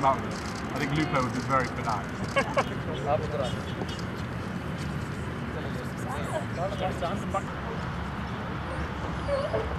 come out with it. I think Lupo would be very benign.